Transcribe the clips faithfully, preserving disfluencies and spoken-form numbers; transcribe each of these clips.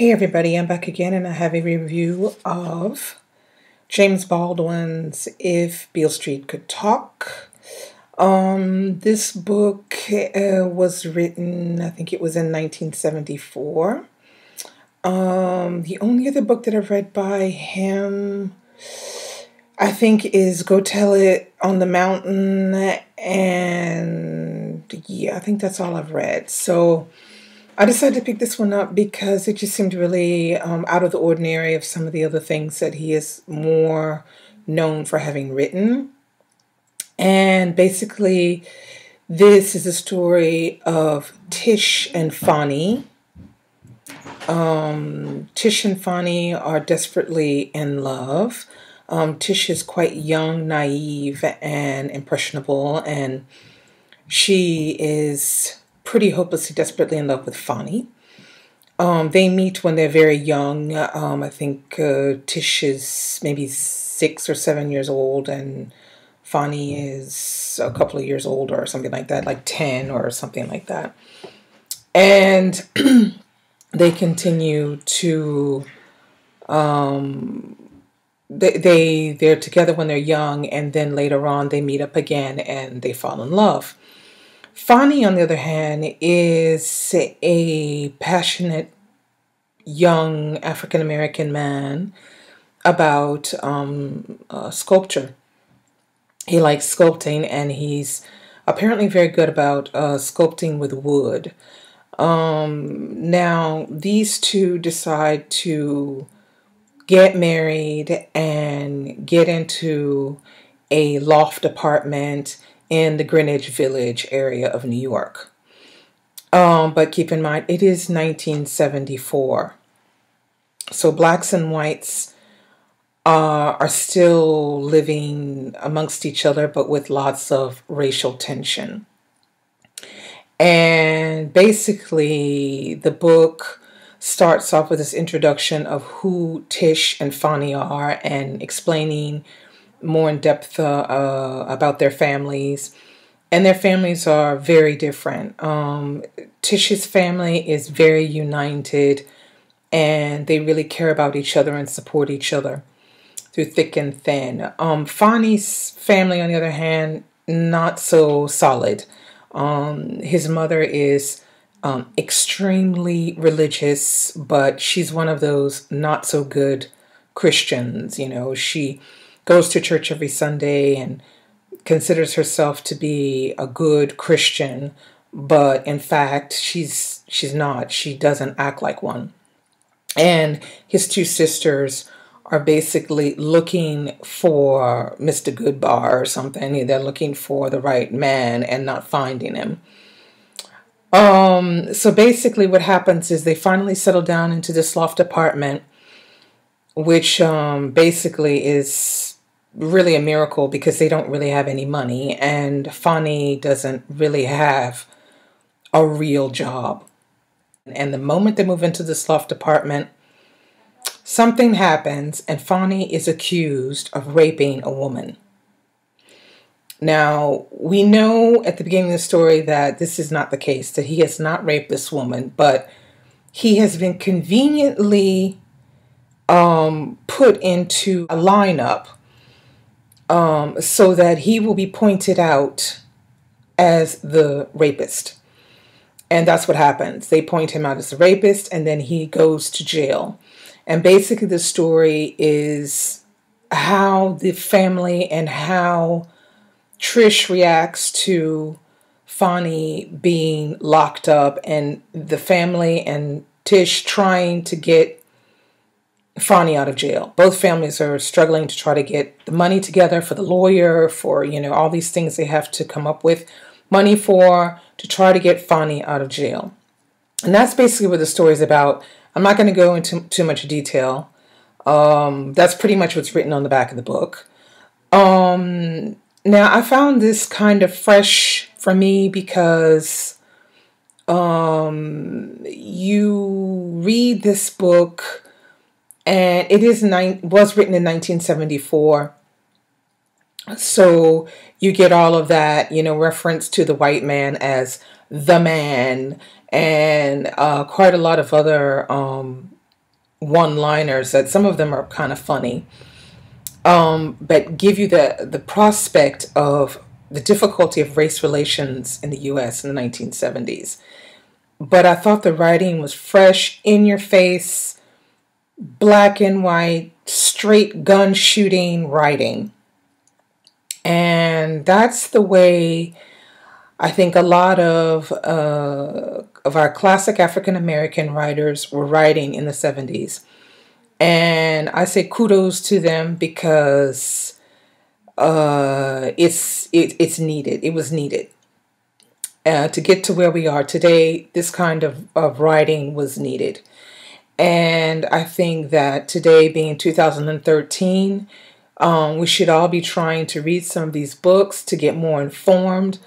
Hey everybody, I'm back again and I have a review of James Baldwin's If Beale Street Could Talk. Um, this book uh, was written, I think it was in nineteen seventy-four. Um, the only other book that I've read by him, I think, is Go Tell It on the Mountain, and yeah, I think that's all I've read. So I decided to pick this one up because it just seemed really um, out of the ordinary of some of the other things that he is more known for having written. And basically, this is a story of Tish and Fonnie. Um, Tish and Fonnie are desperately in love. Um, Tish is quite young, naive, and impressionable, and she is pretty hopelessly, desperately in love with Fonnie. Um, they meet when they're very young. Um, I think uh, Tish is maybe six or seven years old, and Fonnie is a couple of years older or something like that, like ten or something like that. And they continue to, um, they, they, they're together when they're young, and then later on they meet up again and they fall in love. Fonnie, on the other hand, is a passionate young African-American man about um, uh, sculpture. He likes sculpting, and he's apparently very good about uh, sculpting with wood. Um, now, these two decide to get married and get into a loft apartment in the Greenwich Village area of New York. Um, but keep in mind, it is nineteen seventy-four. So blacks and whites uh, are still living amongst each other, but with lots of racial tension. And basically, the book starts off with this introduction of who Tish and Fonnie are and explaining more in depth uh, uh, about their families, and their families are very different. Um, Tish's family is very united, and they really care about each other and support each other through thick and thin. Um, Fonnie's family, on the other hand, not so solid. Um, his mother is um, extremely religious, but she's one of those not so good Christians. You know, she goes to church every Sunday and considers herself to be a good Christian, but in fact, she's she's not. She doesn't act like one. And his two sisters are basically looking for Mister Goodbar or something. They're looking for the right man and not finding him. Um, so basically what happens is they finally settle down into this loft apartment, which um, basically is really a miracle because they don't really have any money, and Fonnie doesn't really have a real job. And the moment they move into this loft apartment, something happens, and Fonnie is accused of raping a woman. Now, we know at the beginning of the story that this is not the case, that he has not raped this woman, but he has been conveniently Um, put into a lineup um, so that he will be pointed out as the rapist. And that's what happens. They point him out as the rapist, and then he goes to jail. And basically the story is how the family and how Tish reacts to Fonnie being locked up, and the family and Tish trying to get Fonnie out of jail. Both families are struggling to try to get the money together for the lawyer, for, you know, all these things they have to come up with money for to try to get Fonnie out of jail. And that's basically what the story is about. I'm not going to go into too much detail. Um, that's pretty much what's written on the back of the book. Um, now, I found this kind of fresh for me because um, you read this book, and it is nine, was written in nineteen seventy-four, so you get all of that, you know, reference to the white man as the man, and uh, quite a lot of other um, one-liners that some of them are kind of funny, um, but give you the, the prospect of the difficulty of race relations in the U S in the nineteen seventies. But I thought the writing was fresh, in your face, black and white, straight gun shooting writing. And that's the way I think a lot of uh, of our classic African-American writers were writing in the seventies. And I say kudos to them, because uh, it's, it, it's needed. It was needed. Uh, to get to where we are today, this kind of, of writing was needed. And I think that today, being two thousand thirteen, um, we should all be trying to read some of these books to get more informed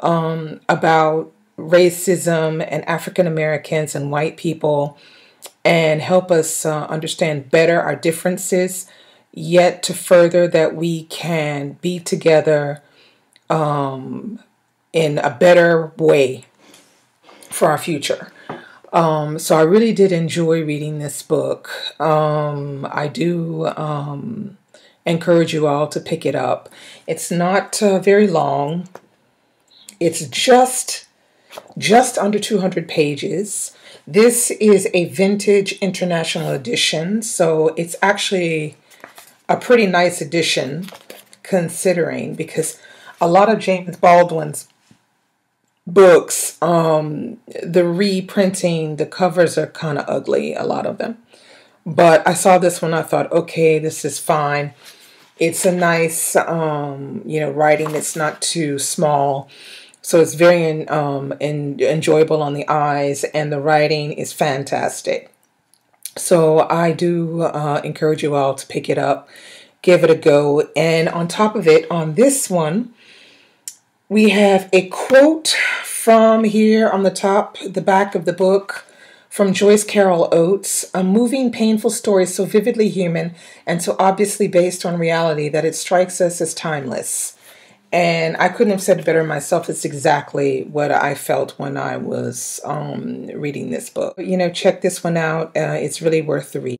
um, about racism and African Americans and white people, and help us uh, understand better our differences, yet to further that we can be together um, in a better way for our future. Um, so I really did enjoy reading this book. Um, I do um, encourage you all to pick it up. It's not uh, very long. It's just just under two hundred pages. This is a Vintage International edition, so it's actually a pretty nice edition, considering, because a lot of James Baldwin's books, um, the reprinting, the covers are kind of ugly, a lot of them. But I saw this one, I thought, okay, this is fine. It's a nice, um, you know, writing. It's not too small. So it's very in, um, in, enjoyable on the eyes, and the writing is fantastic. So I do uh, encourage you all to pick it up, give it a go. And on top of it, on this one, we have a quote from here on the top, the back of the book, from Joyce Carol Oates: "A moving, painful story so vividly human and so obviously based on reality that it strikes us as timeless." And I couldn't have said it better myself. It's exactly what I felt when I was um, reading this book. You know, check this one out. Uh, it's really worth the read.